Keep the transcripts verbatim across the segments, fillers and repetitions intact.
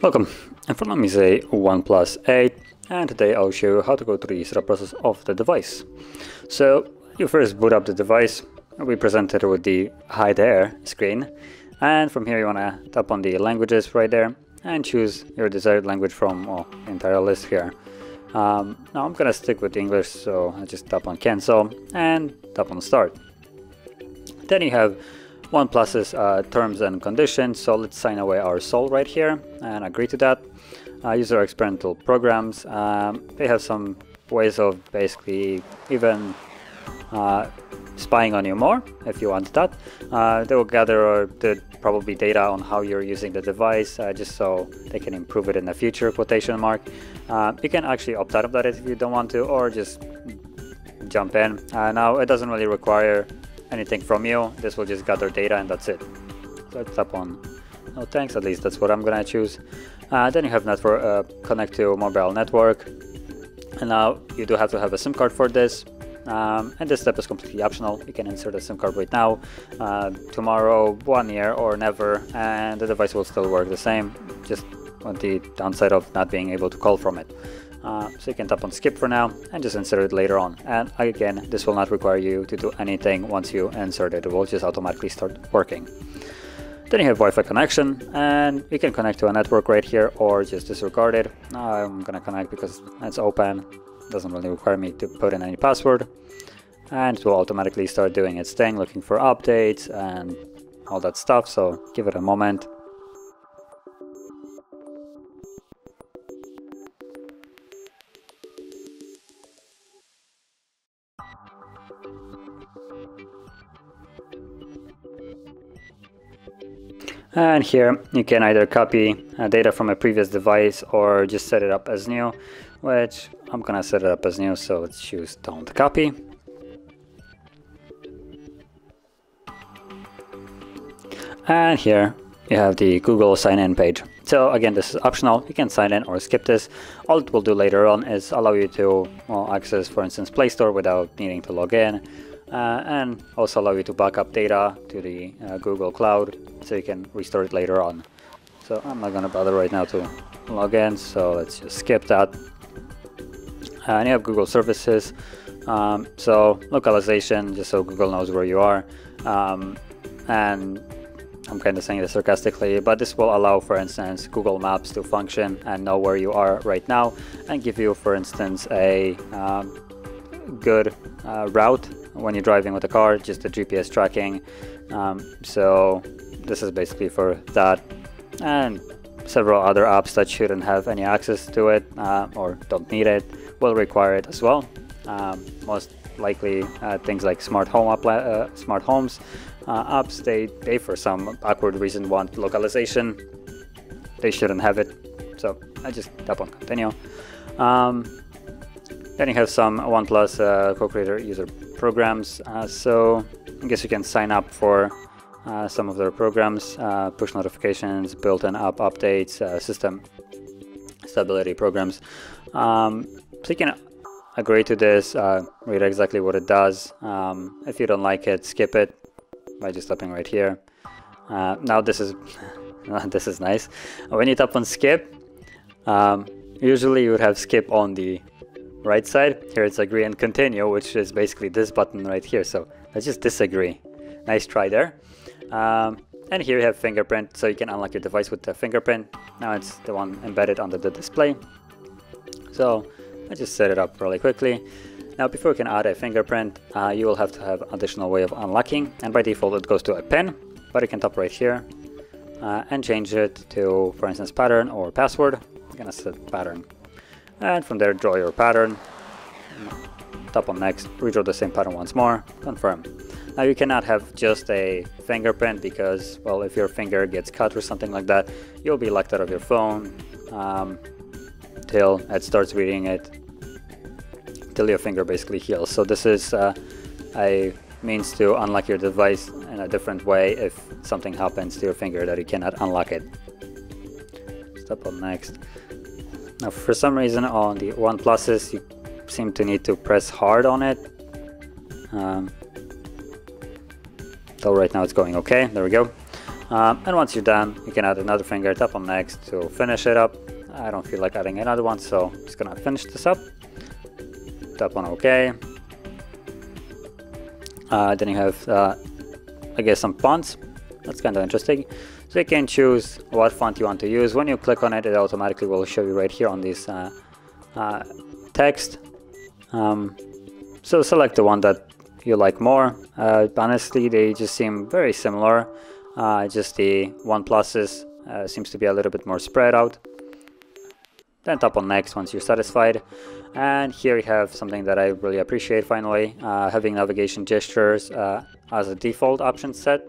Welcome, in front of me is a OnePlus eight, and today I'll show you how to go through the setup process of the device. So you first boot up the device, you'll be presented with the Hi There screen, and from here you want to tap on the languages right there and choose your desired language from oh, the entire list here. Um, now I'm gonna stick with English, so I just tap on cancel and tap on start. Then you have OnePlus's uh, terms and conditions, so let's sign away our soul right here and agree to that. Uh, user experimental programs, um, they have some ways of basically even uh, spying on you more if you want that. Uh, they will gather or the probably data on how you're using the device uh, just so they can improve it in the future, quotation mark. Uh, you can actually opt out of that if you don't want to, or just jump in. Uh, now it doesn't really require anything from you, this will just gather data and that's it. So let's tap on no thanks, at least that's what I'm gonna choose. Uh, then you have network, uh, connect to mobile network, and now you do have to have a SIM card for this. Um, and this step is completely optional. You can insert a SIM card right now, uh, tomorrow, one year or never, and the device will still work the same, just on the downside of not being able to call from it. Uh, so you can tap on skip for now and just insert it later on, and again this will not require you to do anything. Once you insert it, it will just automatically start working. Then you have Wi-Fi connection, and you can connect to a network right here or just disregard it. I'm gonna connect because it's open, doesn't really require me to put in any password, and it will automatically start doing its thing, looking for updates and all that stuff, so give it a moment. And here you can either copy uh, data from a previous device or just set it up as new, which I'm gonna set it up as new, so let's choose don't copy. And here you have the Google sign-in page. So again, this is optional, you can sign in or skip this. All it will do later on is allow you to well, access, for instance, Play Store without needing to log in. Uh, and also allow you to back up data to the uh, Google Cloud, so you can restore it later on. So I'm not gonna bother right now to log in, so let's just skip that. Uh, and you have Google services, um, so localization, just so Google knows where you are. Um, and I'm kind of saying this sarcastically, but this will allow, for instance, Google Maps to function and know where you are right now, and give you, for instance, a um, good uh, route when you're driving with a car, just the G P S tracking. Um, so this is basically for that, and several other apps that shouldn't have any access to it uh, or don't need it will require it as well. Um, most likely uh, things like smart home app, uh, smart homes uh, apps, they, they for some awkward reason want localization. They shouldn't have it, so I just tap on continue. Um, Then you have some OnePlus uh, co-creator user programs, uh, so I guess you can sign up for uh, some of their programs, uh, push notifications, built-in app updates, uh, system stability programs. Um, so you can agree to this, uh, read exactly what it does. Um, if you don't like it, skip it by just tapping right here. Uh, now this is, this is nice. When you tap on skip, um, usually you would have skip on the right side. Here it's agree and continue, which is basically this button right here, so let's just disagree. Nice try there. Um, and here you have fingerprint, so you can unlock your device with the fingerprint. Now it's the one embedded under the display, so I just set it up really quickly. Now before you can add a fingerprint, uh, you will have to have additional way of unlocking, and by default it goes to a pin, but you can tap right here uh, and change it to, for instance, pattern or password. I'm gonna set pattern. And from there, draw your pattern, tap on next, redraw the same pattern once more, confirm. Now you cannot have just a fingerprint because, well, if your finger gets cut or something like that, you'll be locked out of your phone um, till it starts reading it, till your finger basically heals. So this is uh, a means to unlock your device in a different way if something happens to your finger that you cannot unlock it. Tap on next. Now for some reason on the OnePluses you seem to need to press hard on it, Um, so right now it's going okay, there we go. Um, and once you're done, you can add another finger, tap on next to finish it up. I don't feel like adding another one, so I'm just gonna finish this up. Tap on OK. Uh, then you have, uh, I guess, some fonts. That's kind of interesting. So you can choose what font you want to use. When you click on it, it automatically will show you right here on this uh, uh, text. Um, so select the one that you like more. Uh, honestly, they just seem very similar. Uh, just the OnePluses uh, seems to be a little bit more spread out. Then tap on next once you're satisfied. And here you have something that I really appreciate finally, uh, having navigation gestures uh, as a default option set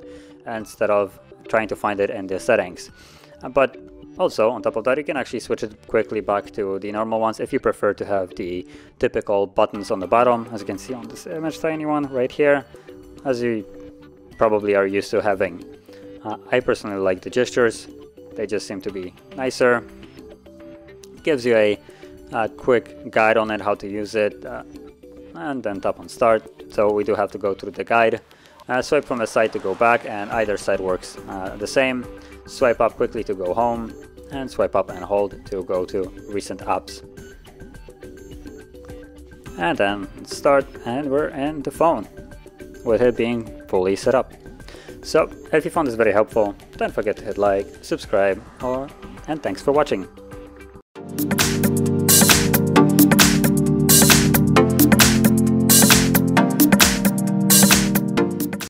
instead of trying to find it in the settings. But also on top of that, you can actually switch it quickly back to the normal ones if you prefer to have the typical buttons on the bottom, as you can see on this image, tiny one right here, as you probably are used to having. Uh, I personally like the gestures, they just seem to be nicer. Gives you a, a quick guide on it, how to use it, uh, and then tap on start. So we do have to go through the guide. Uh, swipe from the side to go back, and either side works uh, the same. Swipe up quickly to go home, and swipe up and hold to go to recent apps. And then start, and we're in the phone, with it being fully set up. So if you found this very helpful, don't forget to hit like, subscribe, or and thanks for watching.